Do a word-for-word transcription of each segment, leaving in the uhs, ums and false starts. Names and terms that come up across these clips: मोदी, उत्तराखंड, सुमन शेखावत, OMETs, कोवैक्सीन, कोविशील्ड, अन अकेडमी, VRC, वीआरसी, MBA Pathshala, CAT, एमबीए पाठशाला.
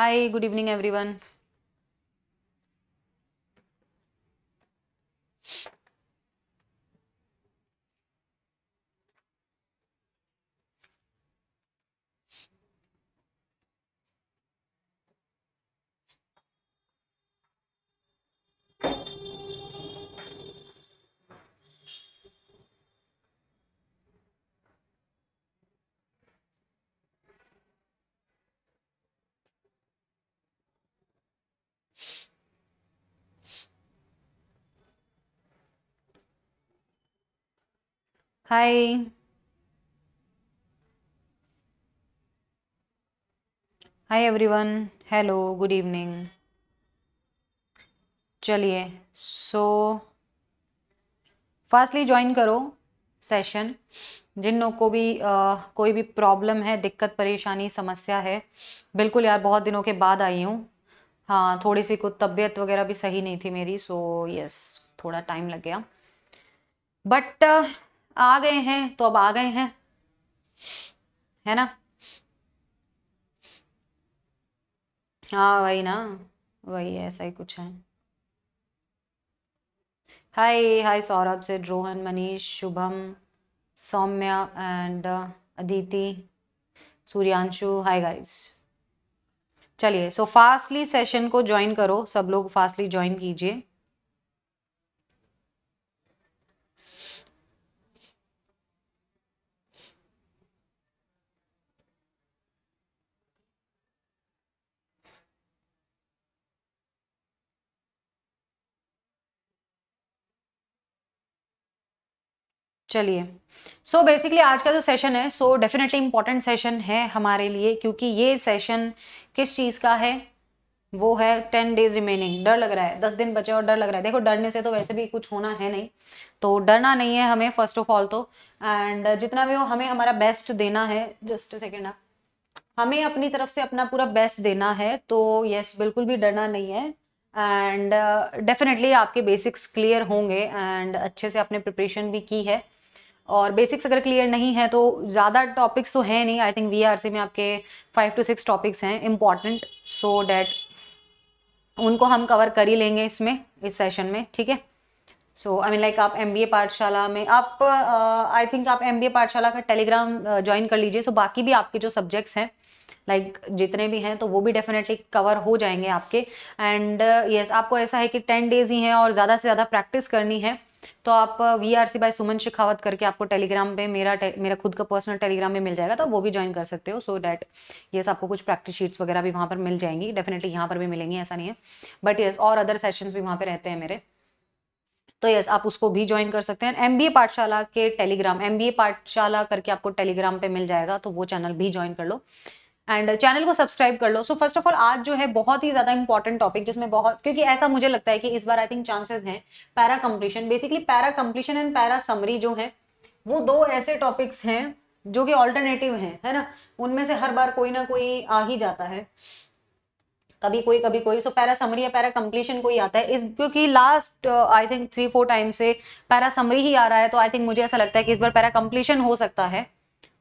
हाय good evening everyone. Hi hi everyone, hello good evening. चलिए so fastly join करो session. जिन लोगों को भी आ, कोई भी प्रॉब्लम है, दिक्कत परेशानी समस्या है, बिल्कुल यार बहुत दिनों के बाद आई हूँ। हाँ, थोड़ी सी कुछ तबीयत वगैरह भी सही नहीं थी मेरी, सो यस थोड़ा टाइम लग गया, बट आ गए हैं तो अब आ गए हैं, है ना। हाँ वही ना, वही ऐसा ही कुछ है। हाय हाय सौरभ, से Rohan, Manish, Shubham, Saumya and Aditi, Suryanshu, hi guys. चलिए सो फास्टली सेशन को ज्वाइन करो, सब लोग फास्टली ज्वाइन कीजिए। चलिए सो बेसिकली आज का जो सेशन है सो डेफिनेटली इम्पॉर्टेंट सेशन है हमारे लिए, क्योंकि ये सेशन किस चीज़ का है, वो है टेन डेज रिमेनिंग। डर लग रहा है, दस दिन बचे और डर लग रहा है। देखो डरने से तो वैसे भी कुछ होना है नहीं, तो डरना नहीं है हमें फर्स्ट ऑफ ऑल तो। एंड जितना भी हो हमें हमारा बेस्ट देना है। जस्ट सेकेंड, हमें अपनी तरफ से अपना पूरा बेस्ट देना है, तो येस बिल्कुल भी डरना नहीं है। एंड डेफिनेटली uh, आपके बेसिक्स क्लियर होंगे एंड अच्छे से आपने प्रिपरेशन भी की है। और बेसिक्स अगर क्लियर नहीं है तो ज़्यादा टॉपिक्स तो हैं नहीं। आई थिंक वीआरसी में आपके फाइव टू सिक्स टॉपिक्स हैं इम्पॉर्टेंट, सो डैट उनको हम कवर कर ही लेंगे इसमें, इस सेशन में, ठीक है। सो आई मीन लाइक आप एमबीए पाठशाला में आप आई uh, थिंक आप एमबीए पाठशाला का टेलीग्राम ज्वाइन uh, कर लीजिए। सो so, बाकी भी आपके जो सब्जेक्ट्स हैं लाइक like, जितने भी हैं तो वो भी डेफिनेटली कवर हो जाएंगे आपके। एंड यस uh, yes, आपको ऐसा है कि टेन डेज ही हैं और ज़्यादा से ज़्यादा प्रैक्टिस करनी है, तो आप V R C by सुमन शेखावत करके आपको टेलीग्राम पे मेरा टे, मेरा खुद का पर्सनल टेलीग्राम में मिल जाएगा, तो वो भी ज्वाइन कर सकते हो। सो दैट यस आपको कुछ प्रैक्टिस शीट्स वगैरह भी वहाँ पर मिल जाएंगी, डेफिनेटली यहाँ पर भी मिलेंगी, ऐसा नहीं है। बट यस और अदर सेशंस भी वहाँ पे रहते हैं मेरे, तो यस आप उसको भी ज्वाइन कर सकते हैं। एम बी ए पाठशाला के टेलीग्राम, एम बी ए पाठशाला करके आपको टेलीग्राम पर मिल जाएगा, तो वो चैनल भी ज्वाइन कर लो एंड चैनल को सब्सक्राइब कर लो। सो फर्स्ट ऑफ ऑल आज जो है बहुत ही ज्यादा इंपॉर्टेंट टॉपिक, जिसमें बहुत, क्योंकि ऐसा मुझे लगता है कि इस बार आई थिंक चांसेस हैं para completion. Basically para completion and para summary जो है वो दो ऐसे टॉपिक्स हैं जो कि ऑल्टरनेटिव हैं, है ना। उनमें से हर बार कोई ना कोई आ ही जाता है, कभी कोई कभी कोई। सो पैरा समरी या पैरा कंप्लीशन कोई आता है इस, क्योंकि last I think three four time से पैरा समरी ही आ रहा है, तो आई थिंक मुझे ऐसा लगता है कि इस बार पैरा कंप्लीशन हो सकता है।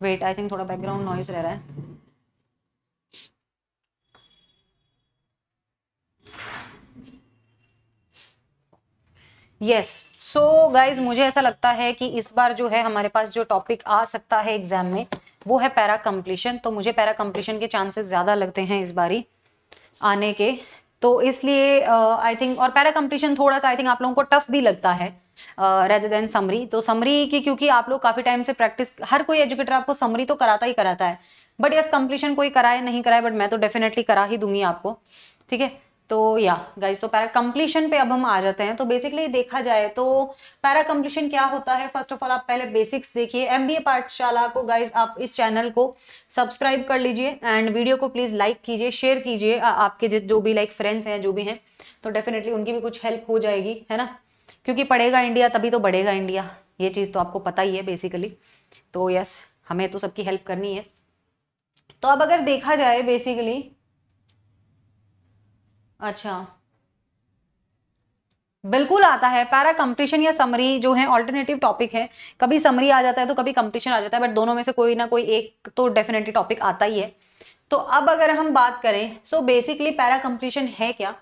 वेट, आई थिंक थोड़ा बैकग्राउंड नॉइज रह रहा है। यस सो गाइज मुझे ऐसा लगता है कि इस बार जो है हमारे पास जो टॉपिक आ सकता है एग्जाम में वो है पैरा कंप्लीशन। तो मुझे पैरा कंप्लीशन के चांसेस ज़्यादा लगते हैं इस बारी आने के, तो इसलिए आई uh, थिंक। और पैरा कंप्लीशन थोड़ा सा आई थिंक आप लोगों को टफ भी लगता है रेदर देन समरी। तो समरी की क्योंकि आप लोग काफ़ी टाइम से प्रैक्टिस, हर कोई एजुकेटर आपको समरी तो कराता ही कराता है, बट यस कंप्लीशन कोई कराए नहीं कराए, बट मैं तो डेफिनेटली करा ही दूंगी आपको, ठीक है। तो या गाइज तो पैरा कंप्लीशन पे अब हम आ जाते हैं। तो बेसिकली देखा जाए तो पैरा कंप्लीशन क्या होता है, फर्स्ट ऑफ ऑल आप पहले बेसिक्स देखिए। एमबीए पाठशाला को गाइज आप इस चैनल को सब्सक्राइब कर लीजिए एंड वीडियो को प्लीज लाइक कीजिए, शेयर कीजिए। आपके जो भी लाइक फ्रेंड्स हैं जो भी हैं, तो डेफिनेटली उनकी भी कुछ हेल्प हो जाएगी, है ना। क्योंकि पढ़ेगा इंडिया तभी तो बढ़ेगा इंडिया, ये चीज़ तो आपको पता ही है बेसिकली। तो यस हमें तो सबकी हेल्प करनी है। तो अब अगर देखा जाए बेसिकली, अच्छा बिल्कुल आता है पैरा कंप्लीशन या समरी जो है ऑल्टरनेटिव टॉपिक है। कभी समरी आ जाता है तो कभी कंप्लीशन आ जाता है, बट दोनों में से कोई ना कोई एक तो डेफिनेटली टॉपिक आता ही है। तो अब अगर हम बात करें, सो बेसिकली पैरा कंप्लीशन है क्या,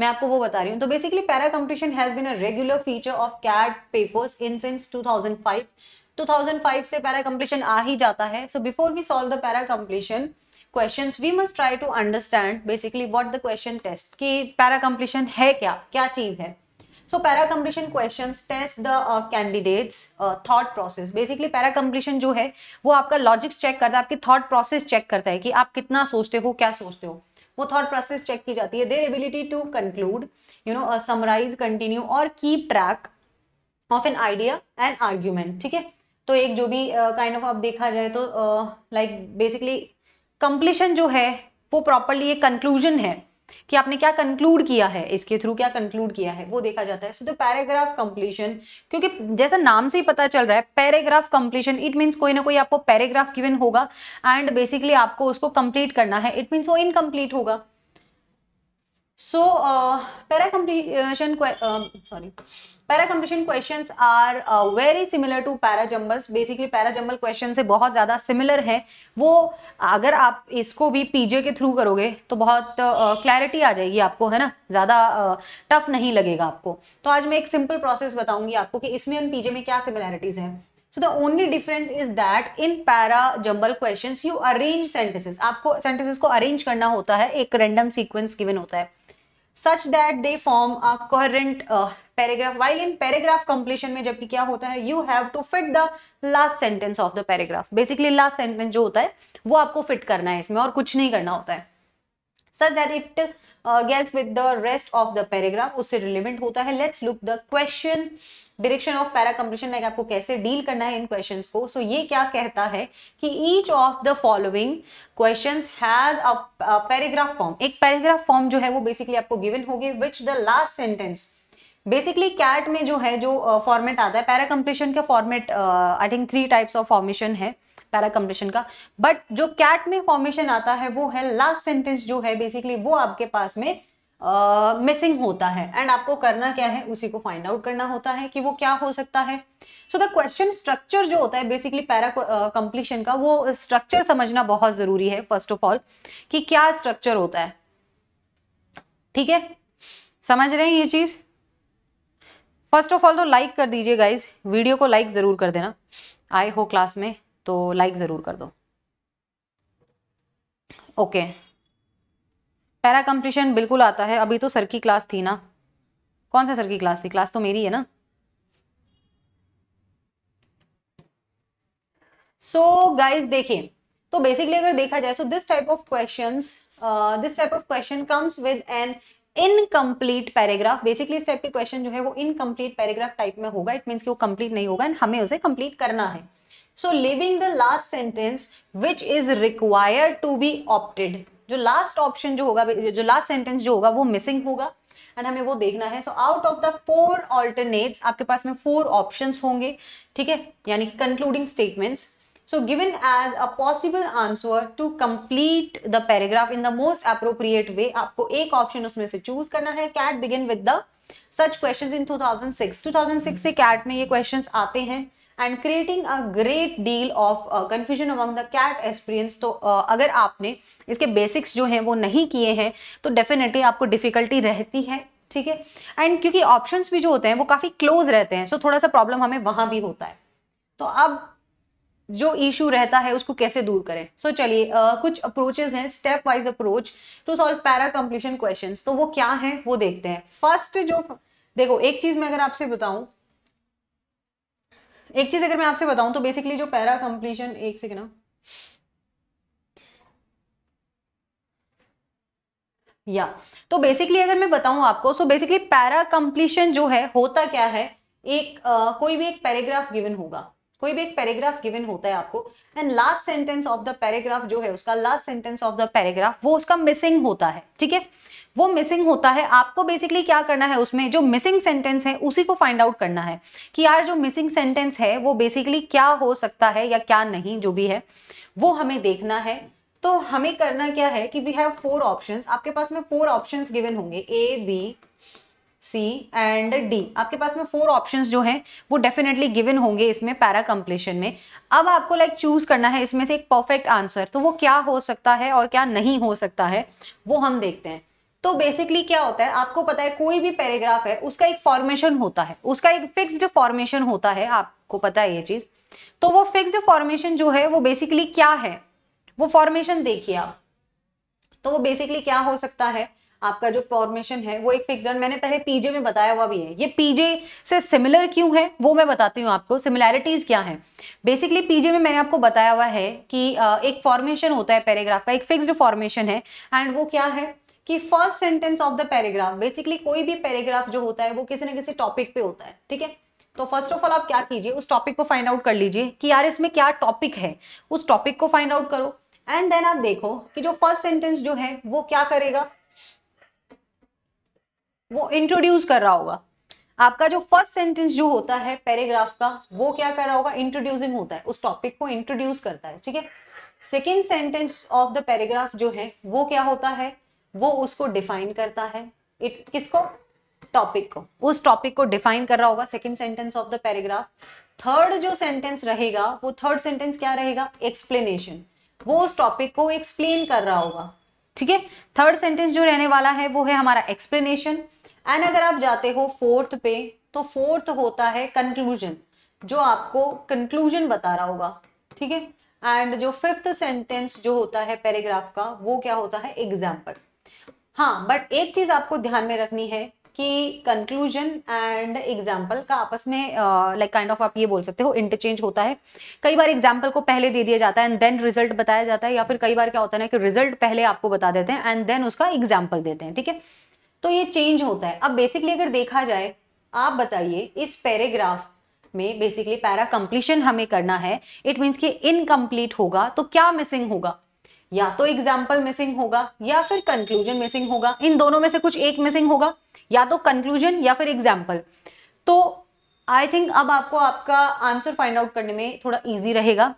मैं आपको वो बता रही हूँ। तो basically para completion has been a regular feature of CAT papers in since two thousand five. Two thousand five से पैरा कंप्लीशन आ ही जाता है। So before we solve the para completion questions we must try to understand basically what the question test कि para completion है क्या क्या चीज है। so para completion questions test the uh, candidates uh, thought process। basically para completion जो है वो आपका logics check करता है, आपकी thought process check करता है कि आप कितना सोचते हो, क्या सोचते हो, वो thought process check की जाती है। their ability to conclude, you know, uh, summarize, continue और keep track of an idea and argument। ठीक है, तो एक जो भी uh, kind of आप देखा जाए तो uh, like basically कंप्लीशन जो है वो प्रॉपरली ये कंक्लूजन है कि आपने क्या कंक्लूड किया है, इसके थ्रू क्या कंक्लूड किया है वो देखा जाता है। सो द पैराग्राफ कंप्लीशन, क्योंकि जैसा नाम से ही पता चल रहा है पैराग्राफ कंप्लीशन, इट मींस कोई ना कोई आपको पैराग्राफ गिवन होगा एंड बेसिकली आपको उसको कंप्लीट करना है, इट मींस वो इनकम्प्लीट होगा। So para completion sorry para completion questions are very similar to para jumbles. Basically para jumble question से बहुत ज़्यादा सिमिलर है वो। अगर आप इसको भी पीजे के थ्रू करोगे तो बहुत क्लैरिटी uh, आ जाएगी आपको, है ना, ज़्यादा टफ uh, नहीं लगेगा आपको। तो आज मैं एक सिंपल प्रोसेस बताऊंगी आपको कि इसमें और पीजे में क्या सिमिलैरिटीज़ हैं। So the only difference is that in para jumble question you arrange sentences, आपको सेंटेंसेस को अरेंज करना होता है, एक रेंडम सीक्वेंस गिवन होता है such that they form a coherent uh, paragraph, while in paragraph completion में जबकि क्या होता है you have to fit the last sentence of the paragraph। basically last sentence जो होता है वो आपको fit करना है इसमें और कुछ नहीं करना होता है। such that it uh, gets with the rest of the paragraph, उससे relevant होता है। let's look the question direction of para completion, like आपको कैसे deal करना है इन questions को। so ये क्या कहता है कि each of the following questions has a, a paragraph form, एक paragraph form जो है वो basically आपको given होगी which the last sentence। Basically CAT में जो है जो फॉर्मेट uh, आता है पैरा कंप्लीशन का, format I think three types of formation है पैरा कंप्लीशन का, बट जो कैट में फॉर्मेशन आता है वो है लास्ट सेंटेंस जो है बेसिकली वो आपके पास में मिसिंग uh, होता है एंड आपको करना क्या है उसी को फाइंड आउट करना होता है कि वो क्या हो सकता है। सो द क्वेश्चन स्ट्रक्चर जो होता है बेसिकली पैरा कंप्लीशन का, वो स्ट्रक्चर समझना बहुत जरूरी है फर्स्ट ऑफ ऑल कि क्या स्ट्रक्चर होता है। ठीक है, समझ रहे हैं ये चीज। फर्स्ट ऑफ ऑल तो लाइक कर दीजिए गाइज, वीडियो को लाइक जरूर कर देना। आए हो क्लास में तो लाइक जरूर कर दो। ओके, पैरा कंप्लीशन बिल्कुल आता है। अभी तो सर की क्लास थी ना, कौन सा सर की क्लास थी, क्लास तो मेरी है ना। सो गाइज देखिए, तो बेसिकली अगर देखा जाए so this type of questions, this type of question comes with an incomplete paragraph. Basically इस टाइप के क्वेश्चन जो है वो इनकम्प्लीट पैराग्राफ टाइप में होगा, इट मींस कि वो कंप्लीट नहीं होगा एंड हमें उसे कंप्लीट करना है। So leaving the last sentence which is required to be opted, जो लास्ट ऑप्शन जो होगा, जो लास्ट सेंटेंस जो होगा वो मिसिंग होगा एंड हमें वो देखना है। So out of the four alternates आपके पास में फोर ऑप्शंस होंगे, ठीक है, यानी कि concluding statements. so given as a possible answer to complete the paragraph in the most appropriate way, आपको एक ऑप्शन उसमें से चूज करना है। CAT begin with the such questions in two thousand six से कैट में ये क्वेश्चंस आते हैं and creating a great deal of confusion among the CAT experience. तो uh, अगर आपने इसके बेसिक्स जो हैं वो नहीं किए हैं तो डेफिनेटली आपको डिफिकल्टी रहती है, ठीक है, एंड क्योंकि ऑप्शंस भी जो होते हैं वो काफ़ी क्लोज रहते हैं, सो so थोड़ा सा प्रॉब्लम हमें वहाँ भी होता है। तो अब जो इशू रहता है उसको कैसे दूर करें। सो so, चलिए uh, कुछ अप्रोचेस हैं, step wise approach to solve para completion questions. तो वो क्या है वो देखते हैं। फर्स्ट जो देखो, एक चीज मैं अगर आपसे बताऊं एक चीज अगर मैं आपसे बताऊं तो बेसिकली जो पैरा कंप्लीशन, एक सेकेंड ना, या तो बेसिकली अगर मैं बताऊं आपको, सो बेसिकली पैरा कंप्लीशन जो है होता क्या है, एक uh, कोई भी एक पैराग्राफ गिवन होगा, कोई भी एक पैराग्राफ गिवन होता है आपको and last sentence of the paragraph जो है उसका last sentence of the paragraph वो उसका मिसिंग होता है, ठीक है, वो मिसिंग होता है। आपको बेसिकली क्या करना है उसमें, जो मिसिंग सेंटेंस है उसी को फाइंड आउट करना है कि यार जो मिसिंग सेंटेंस है वो बेसिकली क्या हो सकता है या क्या नहीं, जो भी है वो हमें देखना है। तो हमें करना क्या है कि वी हैव फोर ऑप्शंस, आपके पास में फोर ऑप्शंस गिवन होंगे, A B C and D. आपके पास में फोर ऑप्शंस जो हैं वो डेफिनेटली गिवन होंगे इसमें पैरा कंप्लीशन में। अब आपको लाइक like, चूज करना है इसमें से एक परफेक्ट आंसर, तो वो क्या हो सकता है और क्या नहीं हो सकता है वो हम देखते हैं। तो बेसिकली क्या होता है, आपको पता है कोई भी पैराग्राफ है उसका एक फॉर्मेशन होता है, उसका एक फिक्स्ड फॉर्मेशन होता है, आपको पता है ये चीज। तो वो फिक्स्ड फॉर्मेशन जो है वो बेसिकली क्या है, वो फॉर्मेशन देखिए आप। तो वो बेसिकली क्या हो सकता है, आपका जो फॉर्मेशन है वो एक फिक्स्ड, मैंने पहले पीजे में बताया हुआ भी है। ये पीजे से सिमिलर क्यों है वो मैं बताती हूँ आपको, सिमिलैरिटीज क्या है। बेसिकली पीजे में मैंने आपको बताया हुआ है कि एक फॉर्मेशन होता है पैराग्राफ का, एक फिक्स्ड फॉर्मेशन है, एंड वो क्या है कि first sentence of the paragraph. Basically कोई भी पैराग्राफ जो होता है वो किसी ना किसी टॉपिक पे होता है, ठीक है। तो फर्स्ट ऑफ ऑल आप क्या कीजिए, उस टॉपिक को फाइंड आउट कर लीजिए कि यार इसमें क्या टॉपिक है, उस टॉपिक को फाइंड आउट करो, एंड देन आप देखो कि जो फर्स्ट सेंटेंस जो है वो क्या करेगा, वो इंट्रोड्यूस कर रहा होगा। आपका जो फर्स्ट सेंटेंस जो होता है पैराग्राफ का वो क्या कर रहा होगा, इंट्रोड्यूसिंग होता है, उस टॉपिक को इंट्रोड्यूस करता है, ठीक है। Second sentence of the paragraph जो है वो क्या होता है, वो उसको डिफाइन करता है, इट किसको, टॉपिक को, उस टॉपिक को डिफाइन कर रहा होगा second sentence of the paragraph. Third जो सेंटेंस रहेगा वो थर्ड सेंटेंस क्या रहेगा, एक्सप्लेनेशन, वो उस टॉपिक को एक्सप्लेन कर रहा होगा, ठीक है। थर्ड सेंटेंस जो रहने वाला है वो है हमारा एक्सप्लेनेशन। एंड अगर आप जाते हो फोर्थ पे तो फोर्थ होता है कंक्लूजन, जो आपको कंक्लूजन बता रहा होगा, ठीक है। एंड जो फिफ्थ सेंटेंस जो होता है पैराग्राफ का वो क्या होता है, एग्जाम्पल। हाँ, बट एक चीज आपको ध्यान में रखनी है कि कंक्लूजन एंड एग्जाम्पल का आपस में लाइक काइंड ऑफ आप ये बोल सकते हो इंटरचेंज होता है। कई बार एग्जाम्पल को पहले दे दिया जाता है एंड देन रिजल्ट बताया जाता है, या फिर कई बार क्या होता है ना कि रिजल्ट पहले आपको बता देते हैं एंड देन उसका एग्जाम्पल देते हैं, ठीक है। तो ये चेंज होता है। अब बेसिकली अगर देखा जाए, आप बताइए इस पैराग्राफ में बेसिकली पैरा कंप्लीशन हमें करना है, इट मीन्स कि इनकम्प्लीट होगा तो क्या मिसिंग होगा, या तो एग्जाम्पल मिसिंग होगा या फिर कंक्लूजन मिसिंग होगा, इन दोनों में से कुछ एक मिसिंग होगा, या तो कंक्लूजन या फिर एग्जाम्पल। तो आई थिंक अब आपको आपका आंसर फाइंड आउट करने में थोड़ा इजी रहेगा,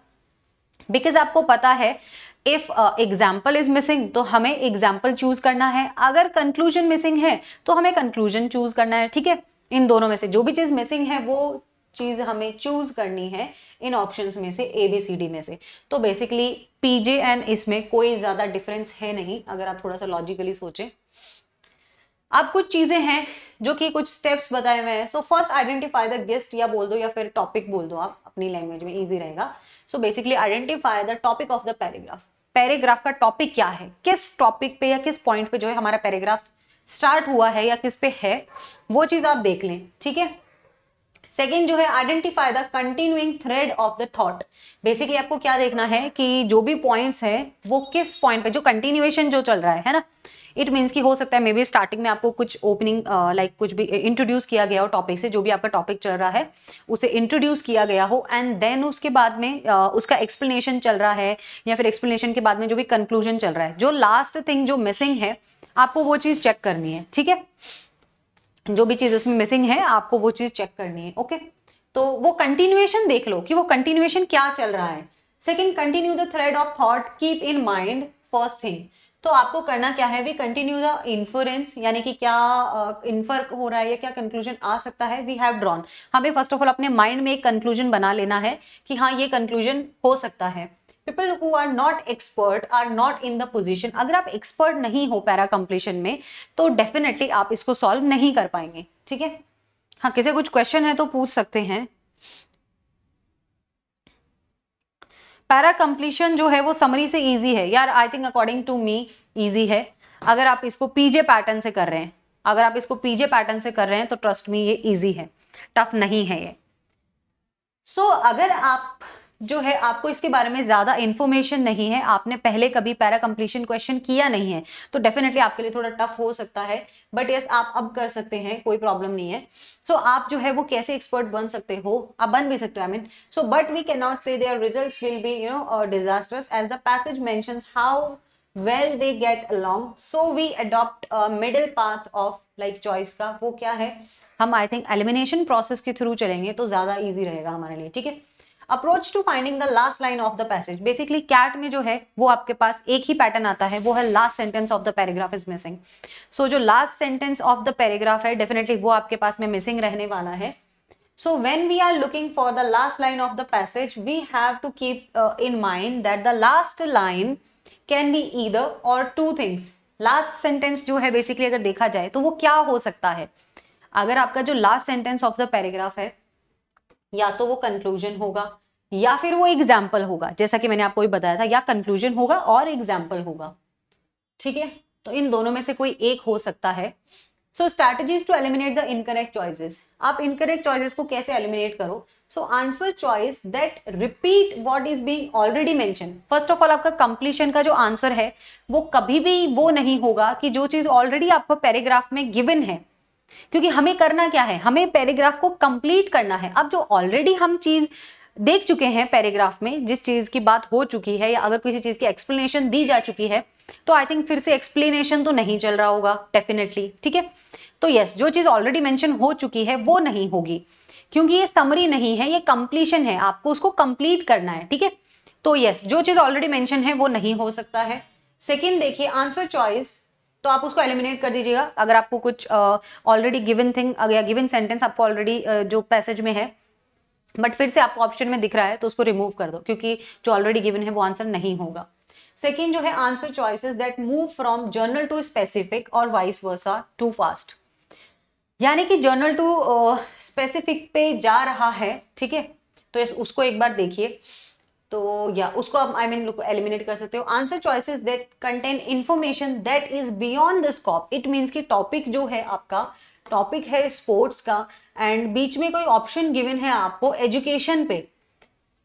बिकॉज आपको पता है इफ एग्जाम्पल इज मिसिंग तो हमें एग्जाम्पल चूज करना है, अगर कंक्लूजन मिसिंग है तो हमें कंक्लूजन चूज करना है, ठीक है। इन दोनों में से जो भी चीज मिसिंग है वो चीज हमें चूज करनी है इन ऑप्शंस में से, ए बी सी डी में से। तो बेसिकली पीजे एंड इसमें कोई ज्यादा डिफरेंस है नहीं, अगर आप थोड़ा सा लॉजिकली सोचें। अब कुछ चीजें हैं जो कि कुछ स्टेप्स बताए हुए हैं। So first identify the guest, या बोल दो या फिर टॉपिक बोल दो आप, अपनी लैंग्वेज में इजी रहेगा। So basically identify the topic of the paragraph, paragraph का टॉपिक क्या है, किस टॉपिक पे या किस पॉइंट पे जो है हमारा पैराग्राफ स्टार्ट हुआ है या किस पे है, वो चीज आप देख लें, ठीक है। सेकेंड जो है identify the continuing thread of the thought. Basically आपको क्या देखना है कि जो भी पॉइंट्स हैं वो किस पॉइंट पे जो कंटिन्यूएशन जो चल रहा है है ना। इट मीन्स कि हो सकता है मे बी स्टार्टिंग में आपको कुछ ओपनिंग लाइक uh, like कुछ भी इंट्रोड्यूस किया गया हो टॉपिक से, जो भी आपका टॉपिक चल रहा है उसे इंट्रोड्यूस किया गया हो, एंड देन उसके बाद में uh, उसका एक्सप्लेनेशन चल रहा है, या फिर एक्सप्लेनेशन के बाद में जो भी कंक्लूजन चल रहा है, जो लास्ट थिंग जो मिसिंग है आपको वो चीज़ चेक करनी है, ठीक है। जो भी चीज उसमें मिसिंग है आपको वो चीज चेक करनी है, ओके। तो वो कंटिन्यूएशन देख लो कि वो कंटिन्यूएशन क्या चल रहा है। Second, continue the thread of thought, keep in mind first thing. तो आपको करना क्या है, वी कंटिन्यू द इन्फरेंस, यानी कि क्या इन्फर uh, हो रहा है या क्या कंक्लूजन आ सकता है वी हैव ड्रॉन। हमें फर्स्ट ऑफ ऑल अपने माइंड में एक कंक्लूजन बना लेना है कि हाँ ये कंक्लूजन हो सकता है। People who are not expert are not in the position, अगर आप एक्सपर्ट नहीं हो पैरा कंप्लीशन में तो डेफिनेटली आप इसको सॉल्व नहीं कर पाएंगे, ठीक है। हाँ, किसी कुछ क्वेश्चन है तो पूछ सकते हैं। पैरा कंप्लीशन जो है वो समरी से ईजी है यार, I think according to me easy है, अगर आप इसको पीजे पैटर्न से कर रहे हैं अगर आप इसको पीजे पैटर्न से कर रहे हैं तो ट्रस्ट मी ये ईजी है, टफ नहीं है ये। सो so, अगर आप जो है आपको इसके बारे में ज़्यादा इन्फॉर्मेशन नहीं है, आपने पहले कभी पैरा कंप्लीशन क्वेश्चन किया नहीं है, तो डेफिनेटली आपके लिए थोड़ा टफ हो सकता है, बट यस आप अब कर सकते हैं, कोई प्रॉब्लम नहीं है। सो so, आप जो है वो कैसे एक्सपर्ट बन सकते हो, आप बन भी सकते हो I mean. So but we can not say their results will be you know disasters as the passage mentions how well they get along, so we adopt middle path of like choice का, वो क्या है, हम I think elimination process के through चलेंगे तो ज़्यादा easy रहेगा हमारे लिए, ठीक है। Approach to finding the last line of the passage. Basically CAT में जो है वो आपके पास एक ही पैटर्न आता है, वो है last sentence of the paragraph is missing. So जो last sentence of the paragraph है डेफिनेटली वो आपके पास में मिसिंग रहने वाला है। So when we are looking for the last line of the passage, we have to keep uh, in mind that the last line can be either or two things. Last sentence जो है basically अगर देखा जाए तो वो क्या हो सकता है, अगर आपका जो last sentence of the paragraph है या तो वो conclusion होगा या फिर वो example होगा, जैसा कि मैंने आपको भी बताया था, या conclusion होगा और example होगा, ठीक है। तो इन दोनों में से कोई एक हो सकता है। So strategies to eliminate the incorrect choices, आप इनकरेक्ट चॉइसेस को कैसे एलिमिनेट करो। So answer choice that repeat what is being already mention. First of all आपका कंप्लीशन का जो आंसर है वो कभी भी वो नहीं होगा कि जो चीज ऑलरेडी आपको पैराग्राफ में गिवन है, क्योंकि हमें करना क्या है, हमें पैराग्राफ को कंप्लीट करना है। अब जो ऑलरेडी हम चीज देख चुके हैं पैराग्राफ में, जिस चीज की बात हो चुकी है या अगर किसी चीज की एक्सप्लेनेशन दी जा चुकी है, तो आई थिंक फिर से एक्सप्लेनेशन तो नहीं चल रहा होगा डेफिनेटली, ठीक है। तो यस yes, जो चीज ऑलरेडी मेंशन हो चुकी है वो नहीं होगी, क्योंकि ये समरी नहीं है, ये कंप्लीशन है, आपको उसको कंप्लीट करना है, ठीक है। तो यस yes, जो चीज ऑलरेडी मेंशन है वो नहीं हो सकता है। सेकंड देखिए आंसर चॉइस, तो आप उसको एलिमिनेट कर दीजिएगा। अगर आपको कुछ ऑलरेडी गिवन थिंग या गिवन सेंटेंस आपको ऑलरेडी uh, जो पैसेज में है बट फिर से आपको ऑप्शन में दिख रहा है तो उसको रिमूव कर दो, क्योंकि जो ऑलरेडी गिवन है वो आंसर नहीं होगा। सेकेंड जो है answer choices that move from general to specific और वाइस वर्सा टू फास्ट, यानी कि जर्नल टू स्पेसिफिक पे जा रहा है, ठीक है। तो यस उसको एक बार देखिए, तो या उसको आप आई मीन एलिमिनेट कर सकते हो। Answer choices that contain information that is beyond the scope, it means कि टॉपिक जो है आपका टॉपिक है स्पोर्ट्स का एंड बीच में कोई ऑप्शन गिवन है आपको एजुकेशन पे,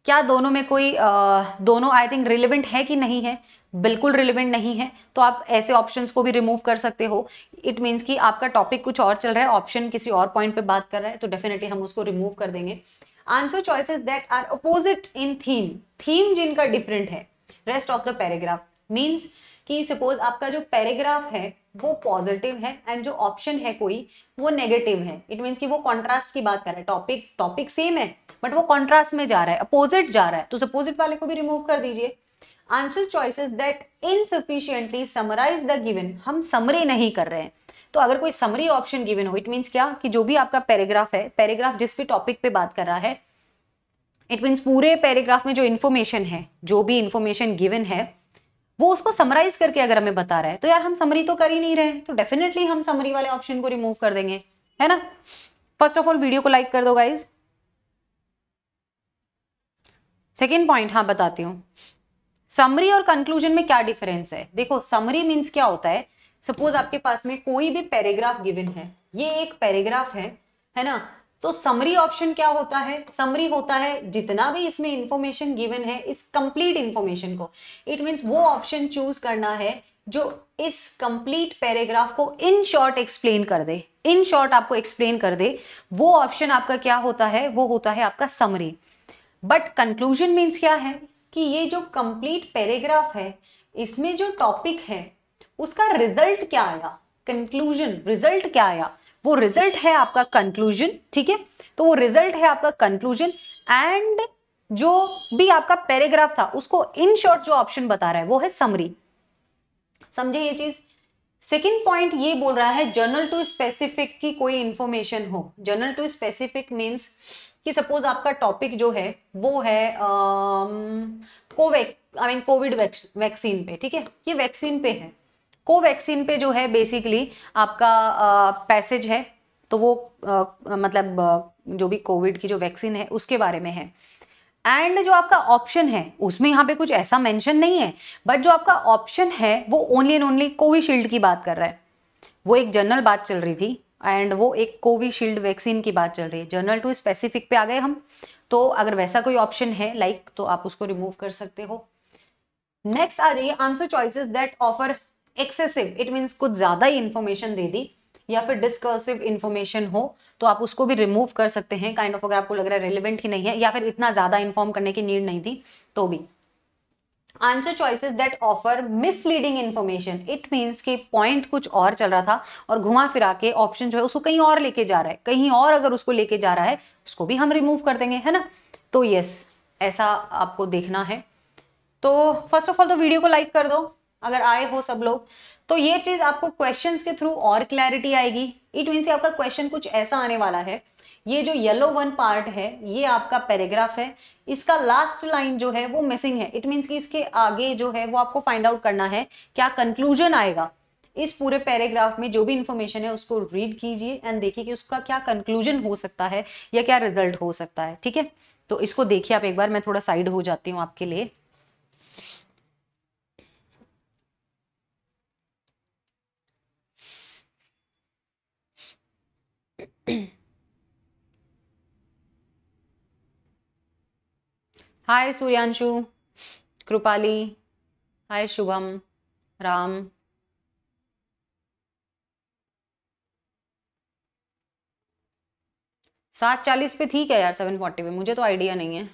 क्या दोनों में कोई आ, दोनों आई थिंक रिलेवेंट है कि नहीं है, बिल्कुल रिलेवेंट नहीं है, तो आप ऐसे ऑप्शंस को भी रिमूव कर सकते हो। इट मीन्स कि आपका टॉपिक कुछ और चल रहा है, ऑप्शन किसी और पॉइंट पे बात कर रहा है, तो डेफिनेटली हम उसको रिमूव कर देंगे। Answer choices that are opposite in theme, theme जिनका डिफरेंट है rest of the paragraph, means कि सपोज आपका जो पैराग्राफ है वो पॉजिटिव है एंड जो ऑप्शन है कोई वो नेगेटिव है, इट मीन्स कि वो कॉन्ट्रास्ट की बात कर रहा है, टॉपिक टॉपिक सेम है बट वो कॉन्ट्रास्ट में जा रहा है, अपोजिट जा रहा है, तो अपोजिट वाले को भी रिमूव कर दीजिए। Answer choices that insufficiently summarise the given, हम समरी नहीं कर रहे हैं, तो अगर कोई समरी ऑप्शन गिवन हो इट मीन्स क्या कि जो भी आपका पैराग्राफ है, पैराग्राफ जिस भी टॉपिक पे बात कर रहा है, इट मीन्स पूरे पैराग्राफ में जो इन्फॉर्मेशन है, जो भी इन्फॉर्मेशन गिवन है वो उसको समराइज करके अगर हमें बता रहा है, तो यार हम समरी तो कर ही नहीं रहे, तो डेफिनेटली हम समरी वाले ऑप्शन को रिमूव कर देंगे, है ना। फर्स्ट ऑफ ऑल वीडियो को लाइक कर दो गाइज। सेकेंड पॉइंट हाँ बताती हूँ, समरी और कंक्लूजन में क्या डिफरेंस है। देखो समरी मीन्स क्या होता है, सपोज आपके पास में कोई भी पैराग्राफ गिवन है, ये एक पैराग्राफ है, है ना, तो समरी ऑप्शन क्या होता है, समरी होता है जितना भी इसमें इंफॉर्मेशन गिवन है इस कंप्लीट इंफॉर्मेशन को, इट मीन्स वो ऑप्शन चूज करना है जो इस कंप्लीट पैराग्राफ को इन शॉर्ट एक्सप्लेन कर दे, इन शॉर्ट आपको एक्सप्लेन कर दे, वो ऑप्शन आपका क्या होता है, वो होता है आपका समरी। बट कंक्लूजन मीन्स क्या है कि ये जो कंप्लीट पैराग्राफ है इसमें जो टॉपिक है उसका रिजल्ट क्या आया, कंक्लूजन रिजल्ट क्या आया, वो रिजल्ट है आपका कंक्लूजन, ठीक है। तो वो रिजल्ट है आपका कंक्लूजन एंड जो भी आपका पैराग्राफ था उसको इन शॉर्ट जो ऑप्शन बता रहा है वो है समरी, समझे ये चीज। सेकंड पॉइंट ये बोल रहा है जर्नल टू स्पेसिफिक की कोई इंफॉर्मेशन हो, जर्नल टू स्पेसिफिक मीन्स कि सपोज आपका टॉपिक जो है वो है कोवैक आई मीन कोविड वैक्सीन पे, ठीक है, ये वैक्सीन पे है, कोवैक्सीन पे जो है बेसिकली आपका पैसेज है, तो वो आ, मतलब जो भी कोविड की जो वैक्सीन है उसके बारे में है। एंड जो आपका ऑप्शन है उसमें यहाँ पे कुछ ऐसा मेंशन नहीं है, बट जो आपका ऑप्शन है वो ओनली एंड ओनली कोविशील्ड की बात कर रहा है, वो एक जनरल बात चल रही थी एंड वो एक कोविशील्ड वैक्सीन की बात चल रही है, जर्नल टू स्पेसिफिक पे आ गए हम, तो अगर वैसा कोई ऑप्शन है लाइक like, तो आप उसको रिमूव कर सकते हो। नेक्स्ट आ जाइए answer choices that offer excessive, it means कुछ ज्यादा ही इंफॉर्मेशन दे दी या फिर डिस्कर्सिव इंफॉर्मेशन हो तो आप उसको भी रिमूव कर सकते हैं, काइंड ऑफ अगर आपको लग रहा है रिलेवेंट ही नहीं है या फिर इतना ज्यादा इन्फॉर्म करने की नीड नहीं थी तो भी। Answer choices that offer misleading information, it means कि पॉइंट कुछ और चल रहा था और घुमा फिरा के ऑप्शन जो है उसको कहीं और लेके जा रहा है, कहीं और अगर उसको लेके जा रहा है उसको भी हम रिमूव कर देंगे, है ना। तो यस ऐसा आपको देखना है। तो फर्स्ट ऑफ ऑल तो वीडियो को लाइक कर दो अगर आए हो सब लोग, तो ये चीज़ आपको क्वेश्चंस के थ्रू और क्लैरिटी आएगी। इट मीन्स आपका क्वेश्चन कुछ ऐसा आने वाला है, ये जो येलो वन पार्ट है ये आपका पैराग्राफ है, इसका लास्ट लाइन जो है वो मिसिंग है। इट मीन्स कि इसके आगे जो है वो आपको फाइंड आउट करना है क्या कंक्लूजन आएगा इस पूरे पैराग्राफ में। जो भी इंफॉर्मेशन है उसको रीड कीजिए एंड देखिए कि उसका क्या कंक्लूजन हो सकता है या क्या रिजल्ट हो सकता है, ठीक है। तो इसको देखिए आप एक बार, मैं थोड़ा साइड हो जाती हूँ आपके लिए। हाय सूर्यांशु, कृपाली, हाय शुभम, राम, सात चालीस पे ठीक है यार, सेवन फोर्टी पे मुझे तो आइडिया नहीं है।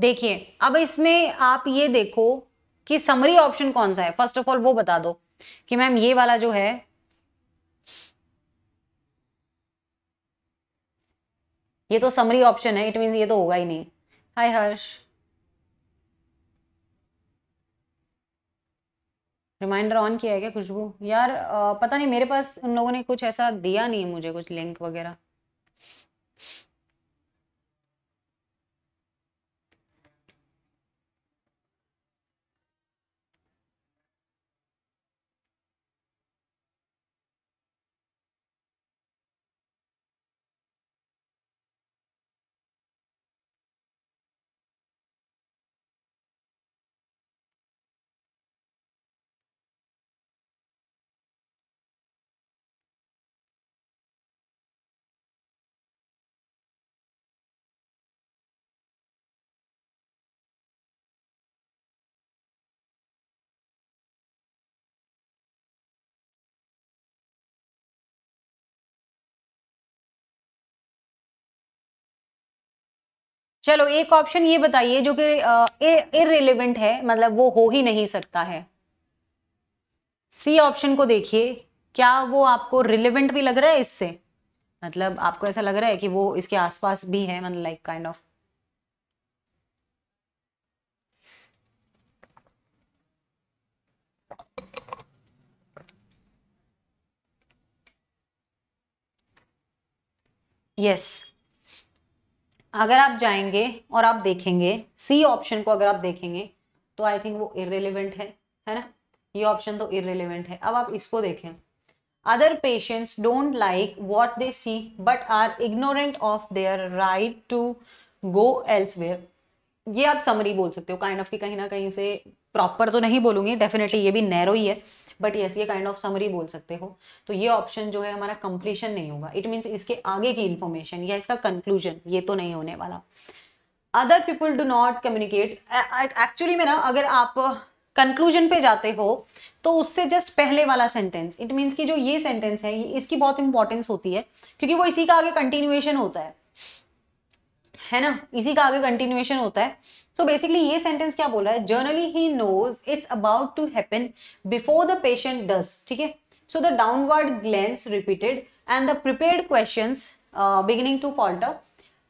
देखिए अब इसमें आप ये देखो कि समरी ऑप्शन कौन सा है। फर्स्ट ऑफ ऑल वो बता दो कि मैम ये वाला जो है ये तो समरी ऑप्शन है, इट मींस ये तो होगा ही नहीं। हाय हर्ष, रिमाइंडर ऑन किया है क्या खुशबू? यार आ, पता नहीं, मेरे पास उन लोगों ने कुछ ऐसा दिया नहीं है मुझे, कुछ लिंक वगैरह। चलो एक ऑप्शन ये बताइए जो कि इररिलेवेंट है, मतलब वो हो ही नहीं सकता है। सी ऑप्शन को देखिए, क्या वो आपको रिलेवेंट भी लग रहा है इससे, मतलब आपको ऐसा लग रहा है कि वो इसके आसपास भी है, मतलब लाइक काइंड ऑफ। यस, अगर आप जाएंगे और आप देखेंगे सी ऑप्शन को, अगर आप देखेंगे तो आई थिंक वो इररिलेवेंट है, है ना। ये ऑप्शन तो इररिलेवेंट है। अब आप इसको देखें, other patients don't like what they see but are ignorant of their right to go elsewhere. ये आप समरी बोल सकते हो काइंड ऑफ, कि कहीं ना कहीं से, प्रॉपर तो नहीं बोलूंगी डेफिनेटली, ये भी नैरो ही है, बट यस ये काइंड ऑफ समरी बोल सकते हो। तो ये ऑप्शन जो है हमारा कंप्लीशन नहीं होगा, इट मीन्स इसके आगे की इंफॉर्मेशन या इसका कंक्लूजन ये तो नहीं होने वाला। Other people do not communicate, actually में ना अगर आप कंक्लूजन पे जाते हो तो उससे जस्ट पहले वाला सेंटेंस, इट मीन्स कि जो ये सेंटेंस है इसकी बहुत इंपॉर्टेंस होती है क्योंकि वो इसी का आगे कंटिन्यूएशन होता है, है ना, इसी का आगे कंटिन्यूएशन होता है। तो बेसिकली ये सेंटेंस क्या बोल रहा है, जर्नली ही knows it's about to happen before the patient does, ठीक है। So the downward glance repeated and the prepared questions beginning to falter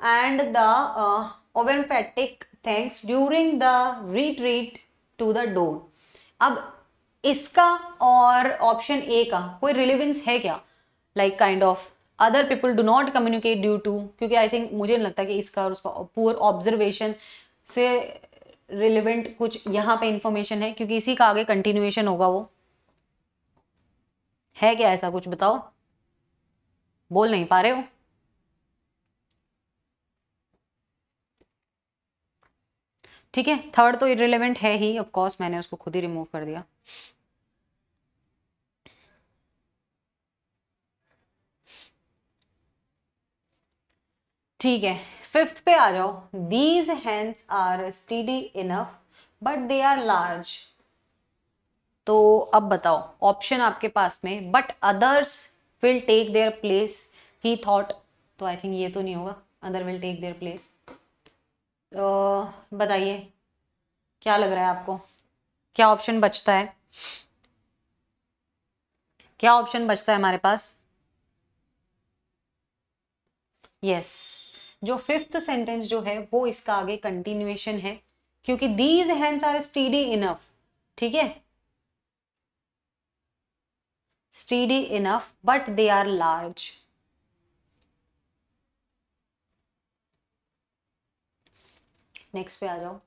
and the overemphatic thanks during the retreat to the door. अब इसका और option A का कोई relevance है क्या, like kind of other people do not communicate due to, क्योंकि I think मुझे नहीं लगता कि इसका और उसका पुअर ऑब्जर्वेशन से रिलेवेंट कुछ यहाँ पे इंफॉर्मेशन है क्योंकि इसी का आगे कंटिन्यूएशन होगा। वो है क्या ऐसा कुछ, बताओ, बोल नहीं पा रहे हो। ठीक है, थर्ड तो इररिलेवेंट है ही, ऑफ कोर्स मैंने उसको खुद ही रिमूव कर दिया। ठीक है, फिफ्थ पे आ जाओ। These hands are steady enough but they are large. तो अब बताओ, ऑप्शन आपके पास में but others will take their place he thought, तो आई थिंक ये तो नहीं होगा, other will take their place. तो बताइए क्या लग रहा है आपको, क्या ऑप्शन बचता है, क्या ऑप्शन बचता है हमारे पास। यस, जो फिफ्थ सेंटेंस जो है वो इसका आगे कंटिन्यूएशन है क्योंकि these hands are steady enough, ठीक है, steady enough but they are large. Next पे आ जाओ।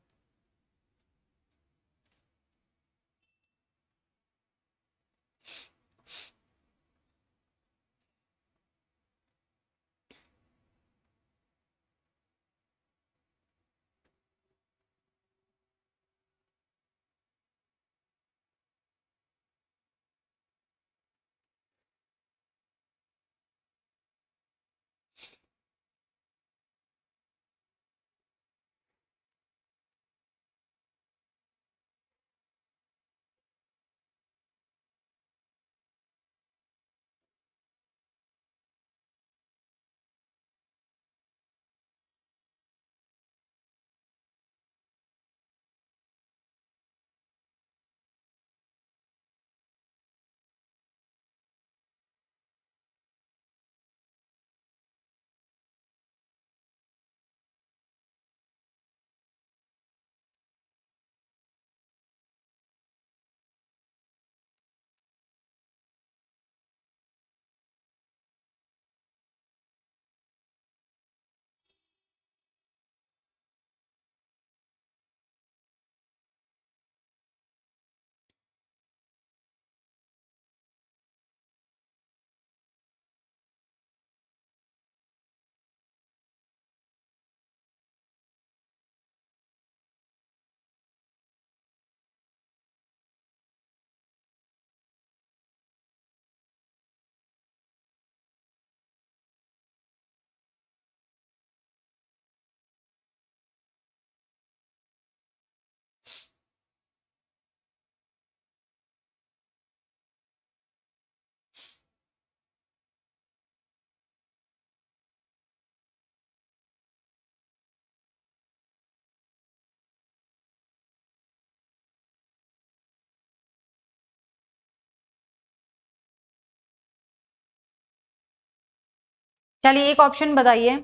चलिए एक ऑप्शन बताइए।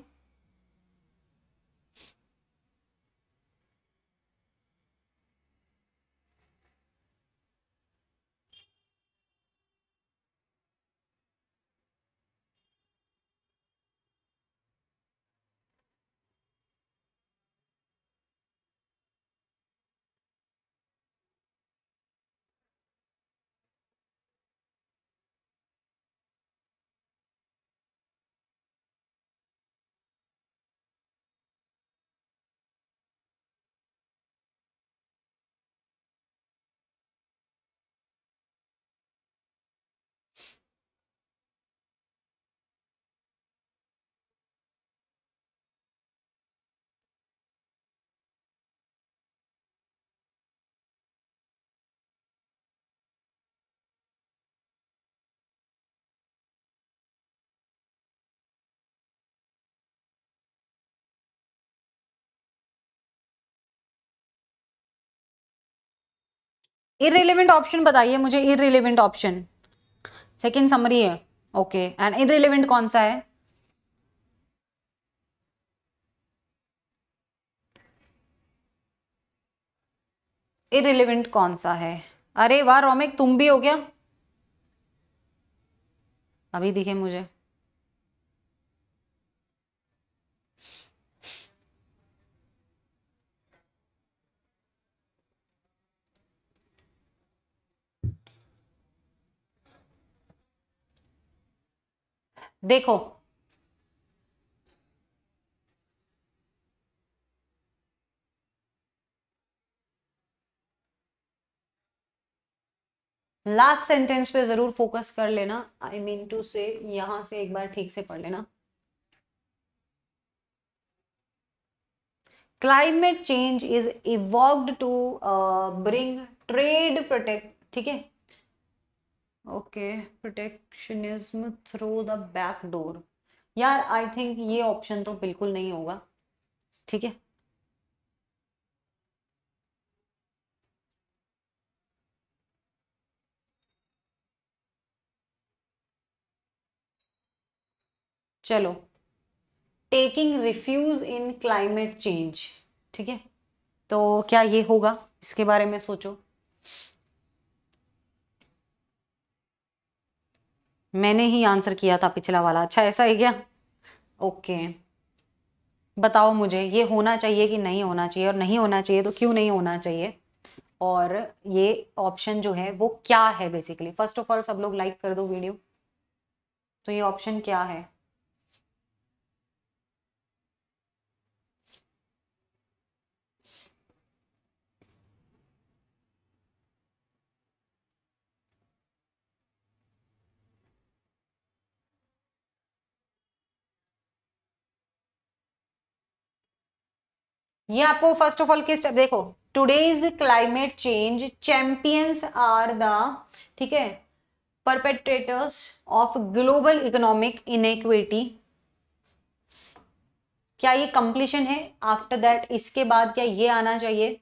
इररिलेवेंट ऑप्शन बताइए मुझे, इररिलेवेंट ऑप्शन सेकेंड समरी है ओके, एंड इररिलेवेंट कौन सा है? इररिलेवेंट कौन सा है? अरे वाह रोमिक तुम भी हो गया, अभी दिखे मुझे। देखो लास्ट सेंटेंस पे जरूर फोकस कर लेना, आई मीन टू से यहां से एक बार ठीक से पढ़ लेना। Climate change is evolved to bring trade protect, ठीक है okay, protectionism through the back door. यार आई थिंक ये ऑप्शन तो बिल्कुल नहीं होगा, ठीक है चलो, taking refuge in climate change, ठीक है तो क्या ये होगा? इसके बारे में सोचो। मैंने ही आंसर किया था पिछला वाला, अच्छा ऐसा है क्या? ओके बताओ मुझे ये होना चाहिए कि नहीं होना चाहिए, और नहीं होना चाहिए तो क्यों नहीं होना चाहिए, और ये ऑप्शन जो है वो क्या है बेसिकली? फर्स्ट ऑफ ऑल सब लोग लाइक कर दो वीडियो। तो ये ऑप्शन क्या है? ये आपको फर्स्ट ऑफ ऑल किस, देखो today's climate change champions are the, ठीक है, perpetrators of global economic inequity. क्या ये कंप्लीशन है? आफ्टर दैट इसके बाद क्या ये आना चाहिए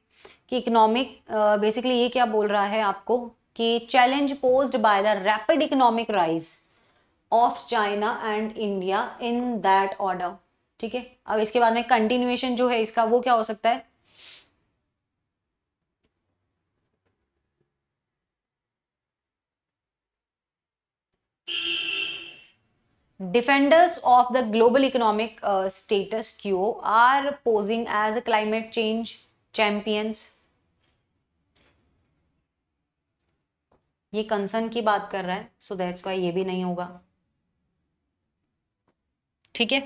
कि इकोनॉमिक, बेसिकली ये क्या बोल रहा है आपको कि challenge posed by the rapid economic rise of China and India in that order, ठीक है। अब इसके बाद में कंटिन्यूएशन जो है इसका वो क्या हो सकता है? Defenders of the global economic status quo are posing as climate change champions, ये कंसर्न की बात कर रहा है, सो दैट्स व्हाई ये भी नहीं होगा, ठीक है,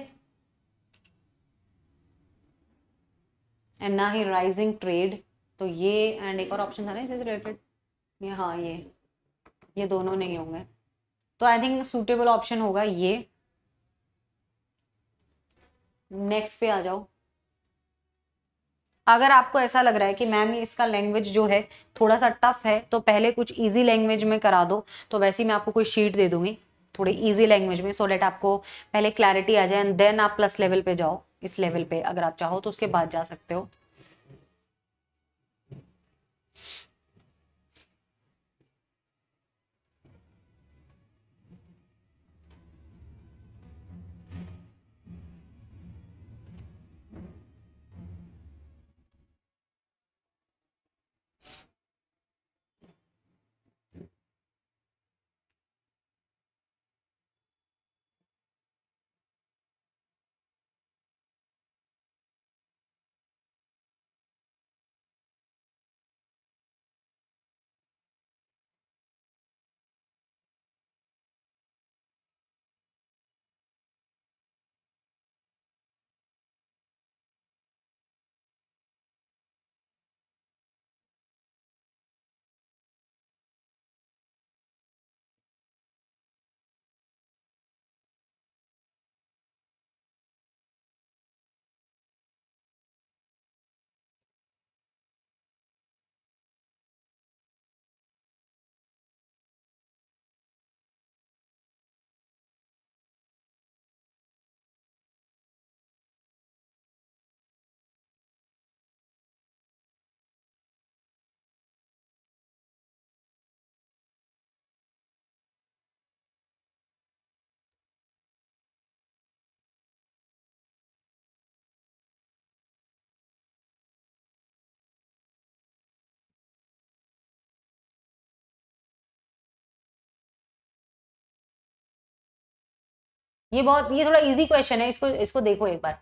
एंड ना ही राइजिंग ट्रेड। तो ये एंड एक और ऑप्शन था ना इससे रिलेटेड, ये हाँ ये ये दोनों नहीं होंगे, तो आई थिंक सूटेबल ऑप्शन होगा ये। नेक्स्ट पे आ जाओ। अगर आपको ऐसा लग रहा है कि मैम इसका लैंग्वेज जो है थोड़ा सा टफ है तो पहले कुछ इजी लैंग्वेज में करा दो, तो वैसे ही मैं आपको कोई शीट दे दूंगी थोड़ी इजी लैंग्वेज में, सो so डेट आपको पहले क्लैरिटी आ जाए एंड देन आप प्लस लेवल पे जाओ। इस लेवल पे अगर आप चाहो तो उसके बाद जा सकते हो। ये बहुत ये थोड़ा इजी क्वेश्चन है, इसको इसको देखो एक बार।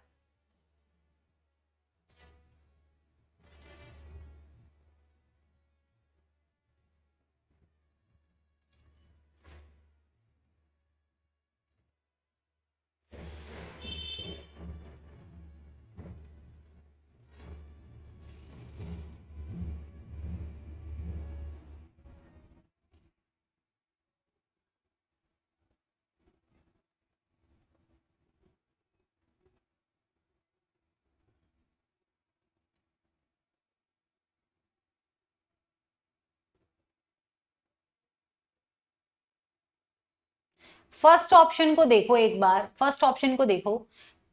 फर्स्ट ऑप्शन को देखो एक बार, फर्स्ट ऑप्शन को देखो,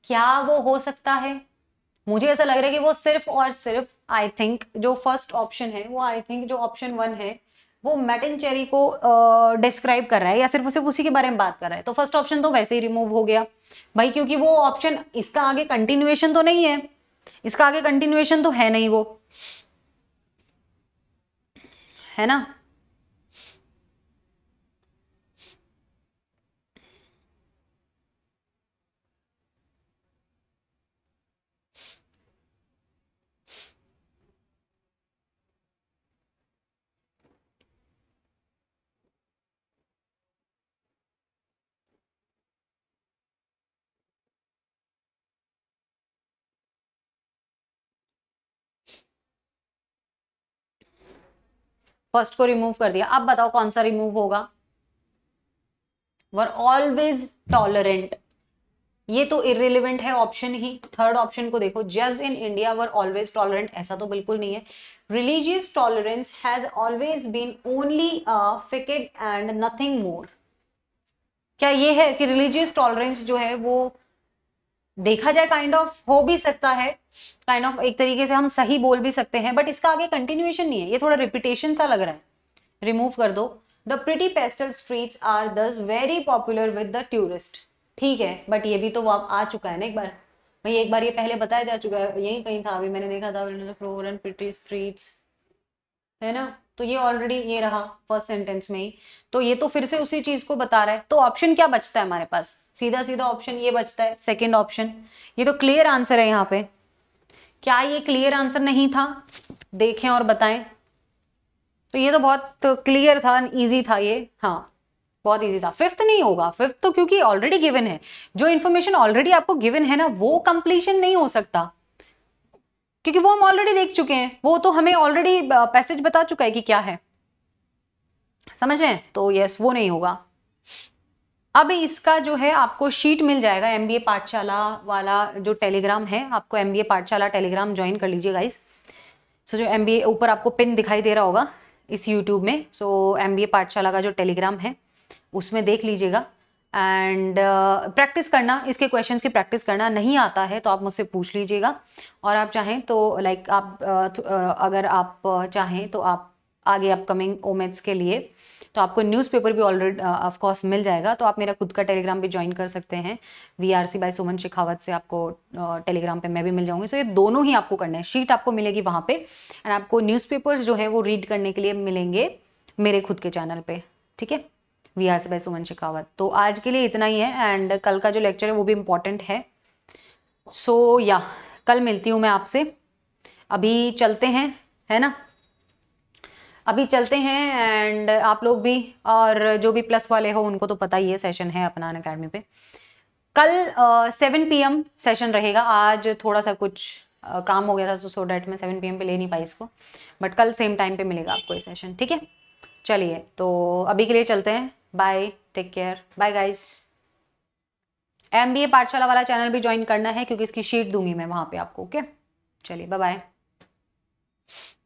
क्या वो हो सकता है? मुझे ऐसा लग रहा है कि वो सिर्फ और सिर्फ आई थिंक जो फर्स्ट ऑप्शन है वो आई थिंक जो ऑप्शन वन है वो मैटन चेरी को डिस्क्राइब uh, कर रहा है या सिर्फ उसे उसी के बारे में बात कर रहा है। तो फर्स्ट ऑप्शन तो वैसे ही रिमूव हो गया भाई, क्योंकि वो ऑप्शन इसका आगे कंटिन्यूएशन तो नहीं है, इसका आगे कंटिन्यूएशन तो है नहीं वो, है ना। फर्स्ट को रिमूव कर दिया, अब बताओ कौन सा रिमूव होगा? वर ऑलवेज टॉलरेंट, ये तो इररिलेवेंट है ऑप्शन ही। थर्ड ऑप्शन को देखो, जज in India were always tolerant, ऐसा तो बिल्कुल नहीं है। Religious tolerance has always been only a फिकेट and nothing more, क्या ये है कि रिलीजियस टॉलरेंस जो है वो देखा जाए काइंड ऑफ हो भी सकता है, काइंड ऑफ एक तरीके से हम सही बोल भी सकते हैं, बट इसका आगे कंटिन्यूएशन नहीं है, ये थोड़ा रिपीटेशन सा लग रहा है, रिमूव कर दो। The pretty pastel streets are thus very popular with the tourist, ठीक है, बट ये भी तो आप आ चुका है ना एक बार, भाई एक बार ये पहले बताया जा चुका है, यही कहीं था अभी मैंने देखा था, फ्लोर एंड प्रिटी स्ट्रीट्स, है ना। तो ये ऑलरेडी ये रहा फर्स्ट सेंटेंस में ही, तो ये तो फिर से उसी चीज को बता रहा है। तो ऑप्शन क्या बचता है हमारे पास? सीधा सीधा ऑप्शन ये बचता है सेकंड ऑप्शन, ये तो क्लियर आंसर है यहाँ पे। क्या ये क्लियर आंसर नहीं था? देखें और बताएं। तो ये तो बहुत क्लियर था, इजी था ये, हाँ बहुत इजी था। फिफ्थ नहीं होगा, फिफ्थ तो क्योंकि ऑलरेडी गिवन है, जो इन्फॉर्मेशन ऑलरेडी आपको गिवन है ना वो कंप्लीशन नहीं हो सकता, क्योंकि वो हम ऑलरेडी देख चुके हैं, वो तो हमें ऑलरेडी पैसेज बता चुका है कि क्या है, समझ रहे हैं। तो यस वो नहीं होगा। अब इसका जो है आपको शीट मिल जाएगा, एमबीए पाठशाला वाला जो टेलीग्राम है, आपको एमबीए पाठशाला टेलीग्राम ज्वाइन कर लीजिए गाइस। सो जो एमबीए ऊपर आपको पिन दिखाई दे रहा होगा इस यूट्यूब में, सो एमबीए पाठशाला का जो टेलीग्राम है उसमें देख लीजिएगा एंड प्रैक्टिस uh, करना, इसके क्वेश्चंस की प्रैक्टिस करना। नहीं आता है तो आप मुझसे पूछ लीजिएगा, और आप चाहें तो लाइक like, आप uh, uh, अगर आप uh, चाहें तो आप आगे अपकमिंग ओमेट्स के लिए तो आपको न्यूज़पेपर भी ऑलरेडी ऑफ कोर्स मिल जाएगा, तो आप मेरा खुद का टेलीग्राम भी ज्वाइन कर सकते हैं, वीआरसी बाय सुमन शेखावत से आपको uh, टेलीग्राम पे मैं भी मिल जाऊँगी। सो so, ये दोनों ही आपको करना है, शीट आपको मिलेगी वहाँ पे एंड आपको न्यूज़पेपर्स जो है वो रीड करने के लिए मिलेंगे मेरे खुद के चैनल पर, ठीक है, वीआरसी बाय सुमन शेखावत। तो आज के लिए इतना ही है एंड कल का जो लेक्चर है वो भी इम्पोर्टेंट है, सो so, या yeah, कल मिलती हूँ मैं आपसे। अभी चलते हैं, है ना, अभी चलते हैं एंड आप लोग भी, और जो भी प्लस वाले हो उनको तो पता ही है सेशन है अपना अन अकेडमी पे कल सेवन पी एम सेशन रहेगा। आज थोड़ा सा कुछ uh, काम हो गया था तो सो डेट में सेवन पी एम पे ले नहीं पाई इसको, बट कल सेम टाइम पे मिलेगा आपको ये सेशन, ठीक है। चलिए तो अभी के लिए चलते हैं, bye, take care, bye guys. एमबीए पाठशाला वाला चैनल भी ज्वाइन करना है क्योंकि इसकी शीट दूंगी मैं वहाँ पे आपको, ओके। चलिए बाय बाय।